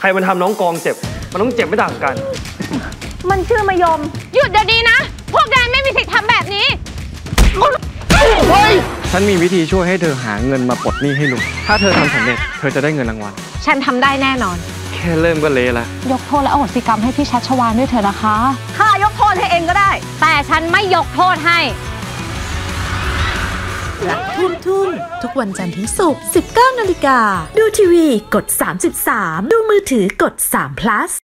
ใครมันทำน้องกองเจ็บมันต้องเจ็บไม่ต่างกันมันชื่อมะยมหยุดเดี๋ยวนี้นะพวกแกไม่มีสิทธิ์ทำแบบนี้ฉันมีวิธีช่วยให้เธอหาเงินมาปลดหนี้ให้ลุงถ้าเธอทำสำเร็จเธอจะได้เงินรางวัลฉันทำได้แน่นอนแค่เริ่มก็เละละยกโทษและอโหสิกรรมให้พี่ชัชวาลด้วยเธอนะคะข้ายกโทษให้เองก็ได้แต่ฉันไม่ยกโทษให้รักท่วมทุ่งทุกวันจันทร์ถึงศุกร์ 19:00 น.ดูทีวีกด 33ดูมือถือกด3 plus